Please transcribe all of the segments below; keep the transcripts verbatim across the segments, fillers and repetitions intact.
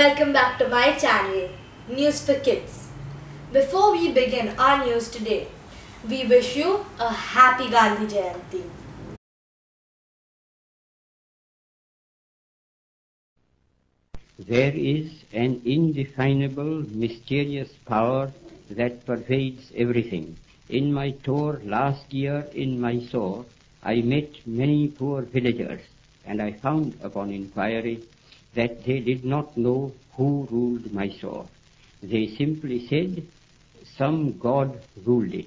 Welcome back to my channel, News for Kids. Before we begin our news today, we wish you a happy Gandhi Jayanti. There is an indefinable, mysterious power that pervades everything. In my tour last year in Mysore, I met many poor villagers, and I found upon inquiry that they did not know who ruled Mysore. They simply said, some god ruled it.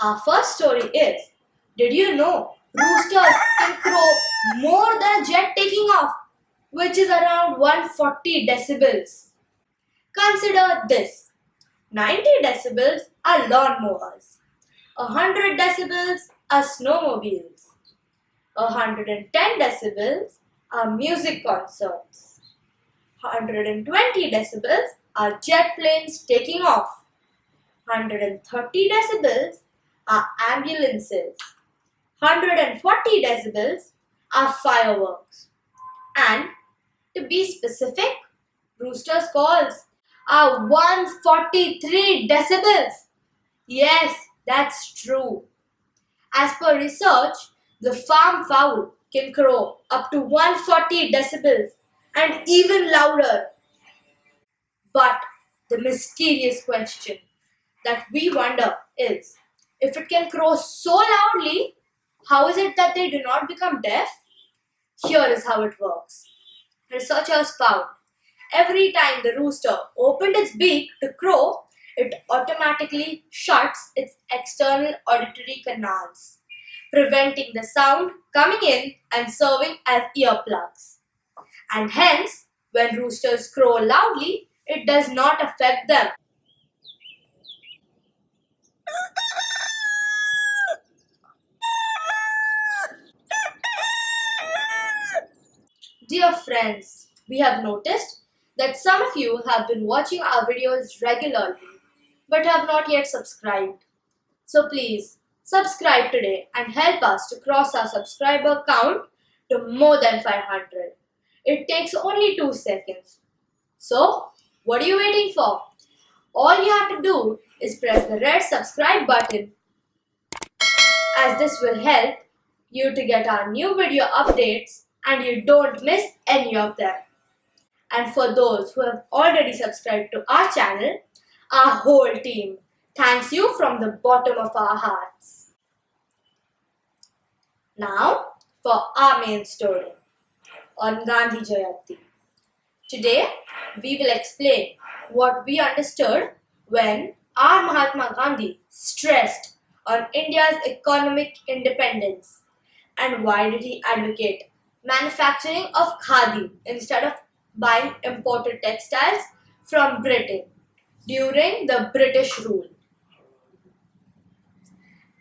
Our first story is, did you know roosters can crow more than a jet taking off, which is around one hundred forty decibels? Consider this. ninety decibels are lawnmowers, one hundred decibels are snowmobiles, one hundred ten decibels are music concerts, one hundred twenty decibels are jet planes taking off, one hundred thirty decibels are ambulances, one hundred forty decibels are fireworks, and to be specific, roosters' calls are one hundred forty-three decibels. Yes, that's true. As per research, the farm fowl can crow up to one hundred forty decibels and even louder. But the mysterious question that we wonder is, if it can crow so loudly, how is it that they do not become deaf? Here is how it works. Researchers found every time the rooster opened its beak to crow, it automatically shuts its external auditory canals, preventing the sound coming in and serving as earplugs. And hence, when roosters crow loudly, it does not affect them. Dear friends, we have noticed that some of you have been watching our videos regularly but have not yet subscribed. So please, subscribe today and help us to cross our subscriber count to more than five hundred. It takes only two seconds. So, what are you waiting for? All you have to do is press the red subscribe button, as this will help you to get our new video updates and you don't miss any of them. And for those who have already subscribed to our channel, our whole team thanks you from the bottom of our hearts. Now for our main story on Gandhi Jayanti. Today we will explain what we understood when our Mahatma Gandhi stressed on India's economic independence, and why did he advocate manufacturing of khadi instead of buying imported textiles from Britain during the British rule.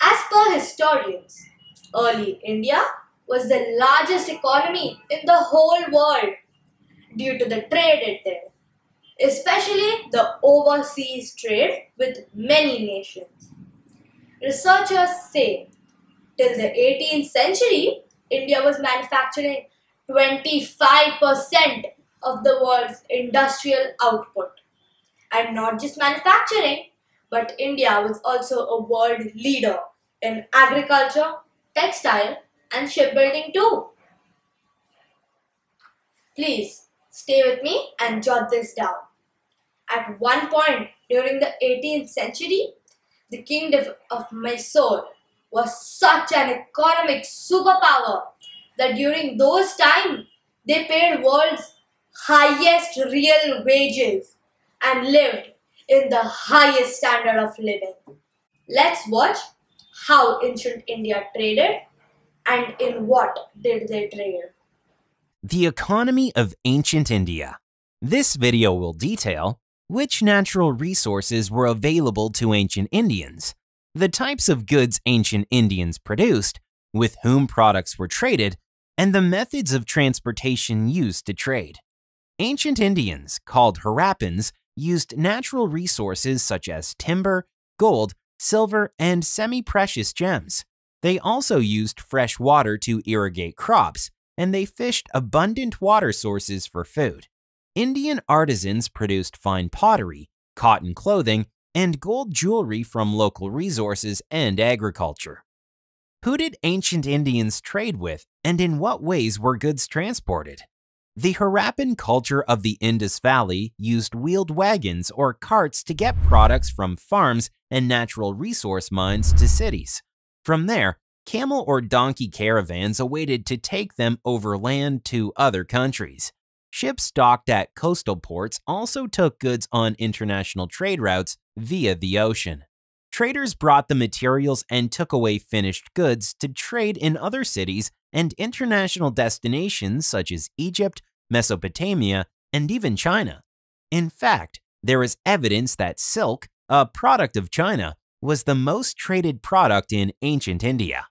As per historians, early India was the largest economy in the whole world due to the trade it did, especially the overseas trade with many nations. Researchers say till the eighteenth century, India was manufacturing twenty-five percent of the world's industrial output. And not just manufacturing, but India was also a world leader in agriculture, textile, and shipbuilding too. Please stay with me and jot this down. At one point during the eighteenth century, the kingdom of Mysore was such an economic superpower that during those times they paid world's highest real wages and lived in the highest standard of living. Let's watch how ancient India traded and in what did they trade. The economy of ancient India. This video will detail which natural resources were available to ancient Indians, the types of goods ancient Indians produced, with whom products were traded, and the methods of transportation used to trade. Ancient Indians, called Harappans, used natural resources such as timber, gold, silver, and semi-precious gems. They also used fresh water to irrigate crops, and they fished abundant water sources for food. Indian artisans produced fine pottery, cotton clothing, and gold jewelry from local resources and agriculture. Who did ancient Indians trade with, and in what ways were goods transported? The Harappan culture of the Indus Valley used wheeled wagons or carts to get products from farms and natural resource mines to cities. From there, camel or donkey caravans awaited to take them overland to other countries. Ships docked at coastal ports also took goods on international trade routes via the ocean. Traders brought the materials and took away finished goods to trade in other cities and international destinations such as Egypt, Mesopotamia, and even China. In fact, there is evidence that silk, a product of China, was the most traded product in ancient India.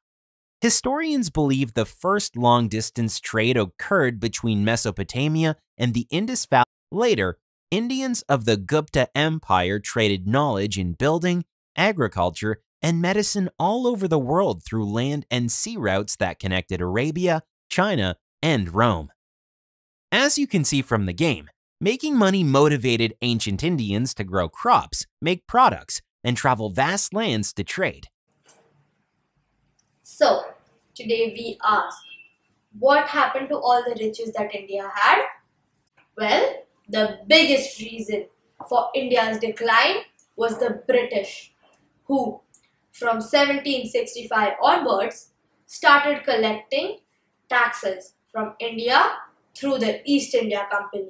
Historians believe the first long-distance trade occurred between Mesopotamia and the Indus Valley. Later, Indians of the Gupta Empire traded knowledge in building, agriculture, and medicine all over the world through land and sea routes that connected Arabia, China, and Rome. As you can see from the game, making money motivated ancient Indians to grow crops, make products, and travel vast lands to trade. So, today we ask, what happened to all the riches that India had? Well, the biggest reason for India's decline was the British, who, from seventeen sixty-five onwards, started collecting taxes from India through the East India Company.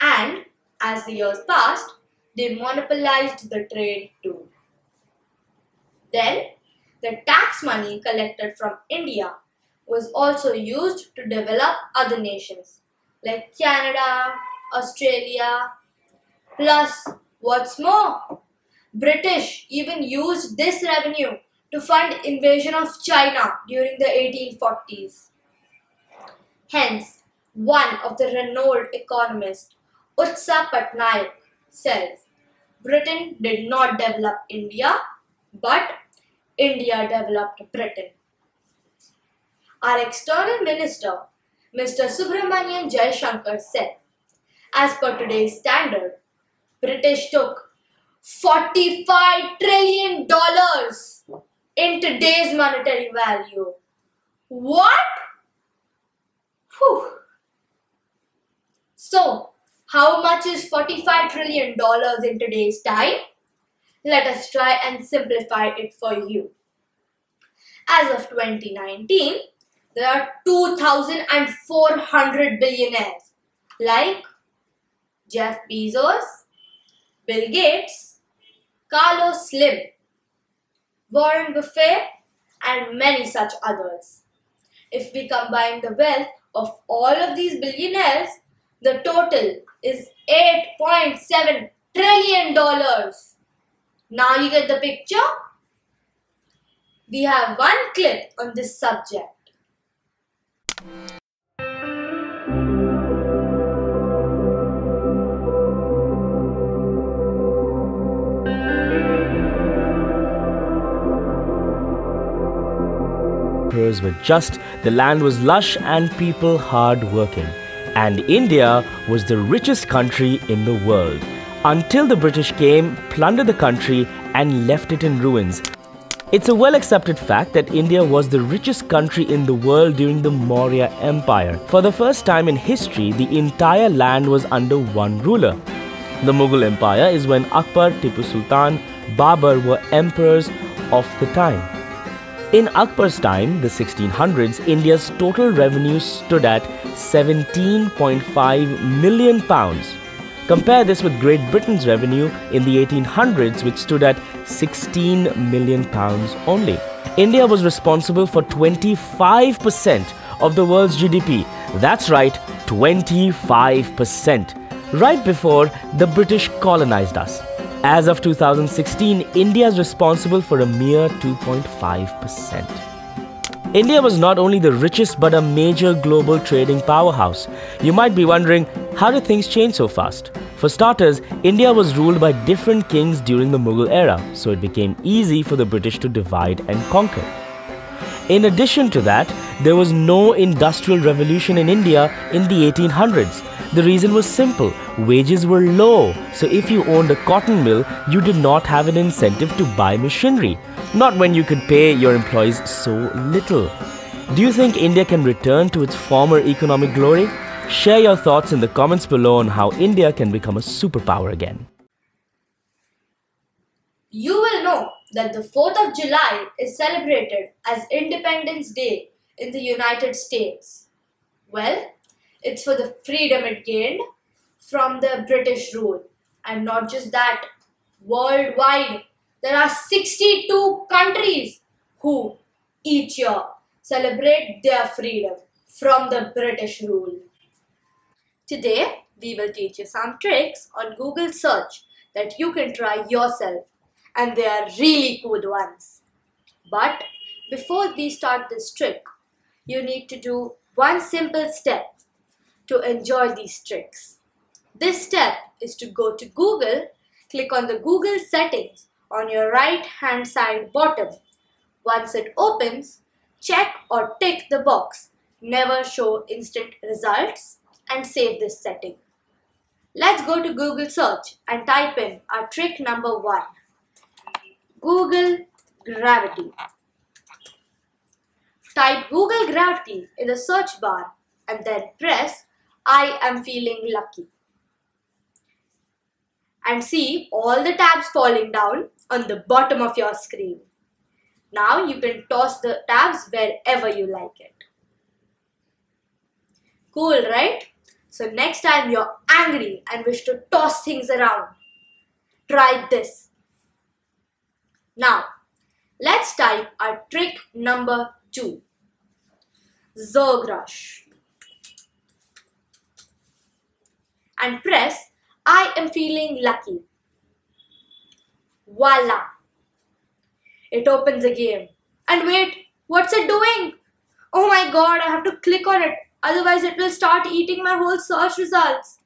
And as the years passed, they monopolized the trade too. Then, the tax money collected from India was also used to develop other nations like Canada, Australia, plus what's more, British even used this revenue to fund invasion of China during the eighteen forties. Hence, one of the renowned economists, Utsa Patnaik, says, Britain did not develop India, but India developed Britain. Our external minister, Mister Subramanian Jayashankar, said, as per today's standard, British took forty-five trillion dollars in today's monetary value. What? Whew. So, how much is forty-five trillion dollars in today's time? Let us try and simplify it for you. As of twenty nineteen, there are two thousand four hundred billionaires like Jeff Bezos, Bill Gates, Carlos Slim, Warren Buffett, and many such others. If we combine the wealth of all of these billionaires, the total is eight point seven trillion dollars. Now you get the picture? We have one clip on this subject. Were just, the land was lush and people hard-working. And India was the richest country in the world, until the British came, plundered the country and left it in ruins. It's a well-accepted fact that India was the richest country in the world during the Maurya Empire. For the first time in history, the entire land was under one ruler. The Mughal Empire is when Akbar, Tipu Sultan, Babur were emperors of the time. In Akbar's time, the sixteen hundreds, India's total revenue stood at seventeen point five million pounds. Compare this with Great Britain's revenue in the eighteen hundreds, which stood at sixteen million pounds only. India was responsible for twenty-five percent of the world's G D P. That's right, twenty-five percent. Right before the British colonized us. As of two thousand sixteen, India is responsible for a mere two point five percent. India was not only the richest but a major global trading powerhouse. You might be wondering, how did things change so fast? For starters, India was ruled by different kings during the Mughal era, so it became easy for the British to divide and conquer. In addition to that, there was no industrial revolution in India in the eighteen hundreds. The reason was simple, wages were low, so if you owned a cotton mill, you did not have an incentive to buy machinery, not when you could pay your employees so little. Do you think India can return to its former economic glory? Share your thoughts in the comments below on how India can become a superpower again. You will know that the fourth of July is celebrated as Independence Day in the United States. Well, it's for the freedom it gained from the British rule. And not just that, worldwide, there are sixty-two countries who each year celebrate their freedom from the British rule. Today, we will teach you some tricks on Google search that you can try yourself, and they are really good ones. But before we start this trick, you need to do one simple step to enjoy these tricks. This step is to go to Google, click on the Google settings on your right hand side bottom. Once it opens, check or tick the box, never show instant results, and save this setting. Let's go to Google search and type in our trick number one, Google Gravity. Type Google Gravity in the search bar and then press I am feeling lucky. And see all the tabs falling down on the bottom of your screen. Now you can toss the tabs wherever you like it. Cool, right? So next time you're angry and wish to toss things around, try this. Now, let's type our trick number two, Zerg rush, and press I am feeling lucky. Voila! It opens a game. And wait, what's it doing? Oh my god, I have to click on it. Otherwise, it will start eating my whole search results.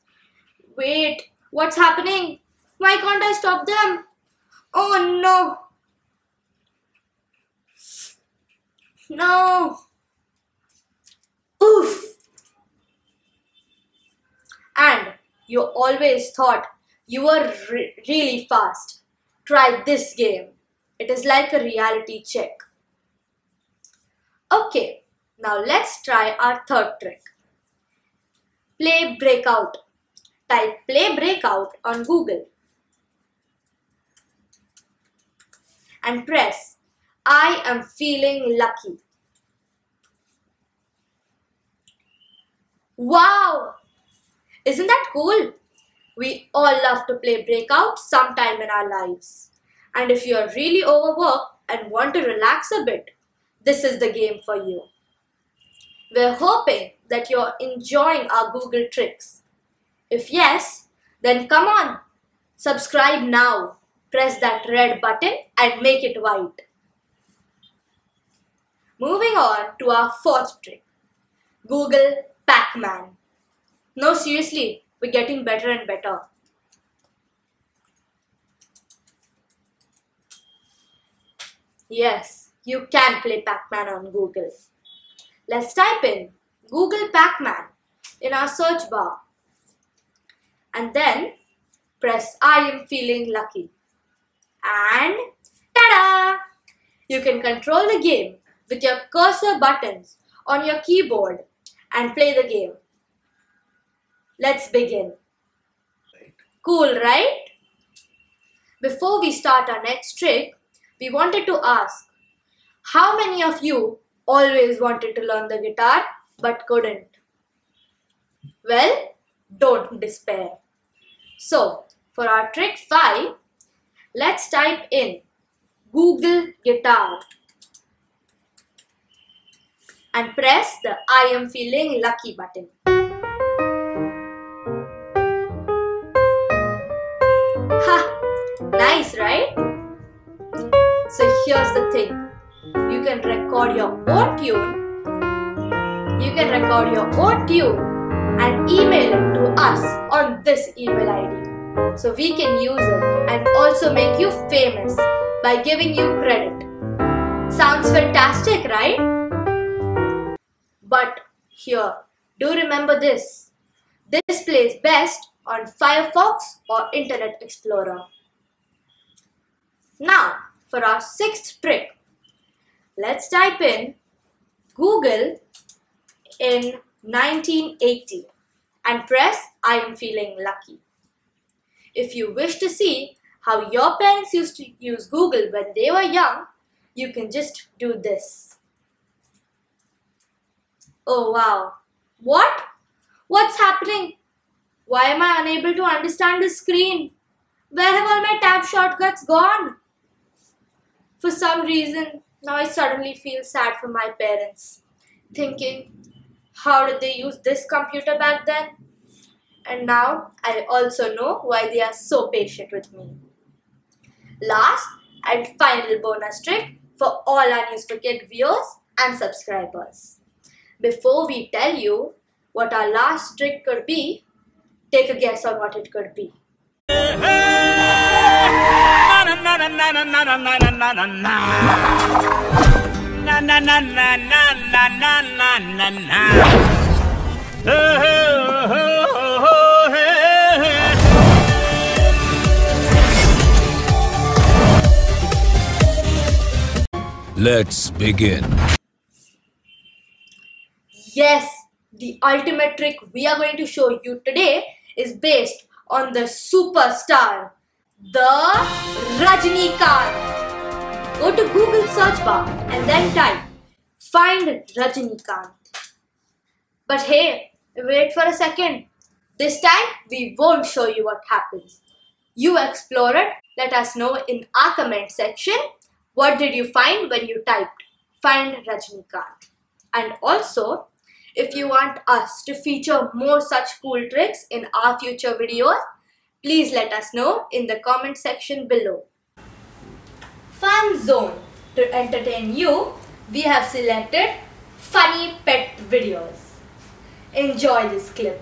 Wait, what's happening? Why can't I stop them? Oh no! No! Oof! And you always thought you were re- really fast. Try this game. It is like a reality check. Okay. Now let's try our third trick. Play Breakout. Type Play Breakout on Google and press I am feeling lucky. Wow! Isn't that cool? We all love to play Breakout sometime in our lives. And if you're really overworked and want to relax a bit, this is the game for you. We're hoping that you're enjoying our Google tricks. If yes, then come on, subscribe now. Press that red button and make it white. Moving on to our fourth trick, Google Pac-Man. No, seriously, we're getting better and better. Yes, you can play Pac-Man on Google. Let's type in Google Pac-Man in our search bar and then press I am feeling lucky. And ta-da! You can control the game with your cursor buttons on your keyboard and play the game. Let's begin. Cool, right? Before we start our next trick, we wanted to ask, how many of you always wanted to learn the guitar but couldn't? Well, don't despair. So, for our trick five, let's type in Google Guitar and press the I am feeling lucky button. Ha! here's the thing. You can record your own tune. You can record your own tune and email it to us on this email I D. So we can use it and also make you famous by giving you credit. Sounds fantastic, right? But here, do remember this. This plays best on Firefox or Internet Explorer. Now, for our sixth trick, let's type in Google in nineteen eighty and press I am feeling lucky. If you wish to see how your parents used to use Google when they were young, you can just do this. Oh wow, what? What's happening? Why am I unable to understand the screen? Where have all my tab shortcuts gone? For some reason, now I suddenly feel sad for my parents, thinking, how did they use this computer back then? And now I also know why they are so patient with me. Last and final bonus trick for all our News for Kids viewers and subscribers. Before we tell you what our last trick could be, take a guess on what it could be. Let's begin. Yes, the ultimate trick we are going to show you today is based on the superstar, the Rajinikanth. Go to Google search bar and then type find Rajinikanth. But hey, wait for a second. This time we won't show you what happens. You explore it. Let us know in our comment section what did you find when you typed find Rajinikanth. And also, if you want us to feature more such cool tricks in our future videos, please let us know in the comment section below. Fun zone. To entertain you, we have selected funny pet videos. Enjoy this clip.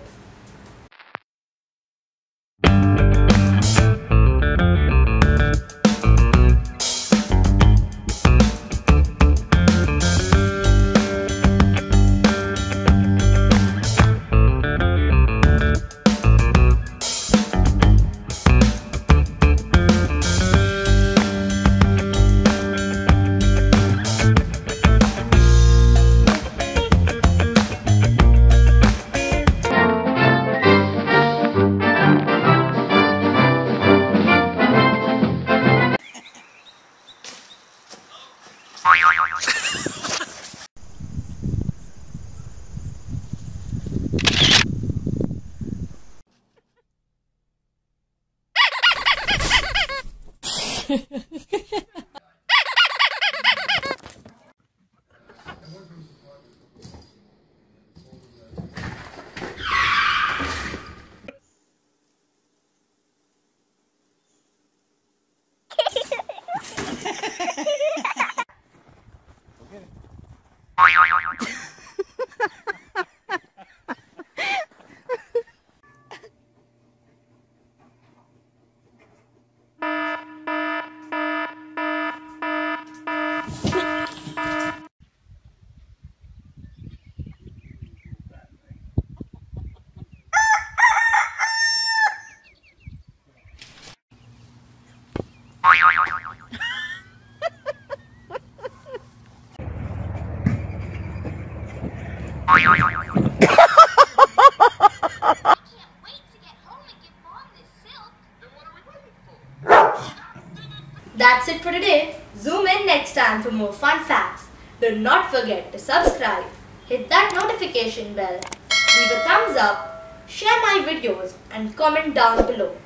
That's it for today. Zoom in next time for more fun facts. Do not forget to subscribe, hit that notification bell, leave a thumbs up, share my videos and comment down below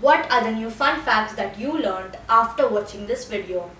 what other new fun facts that you learned after watching this video.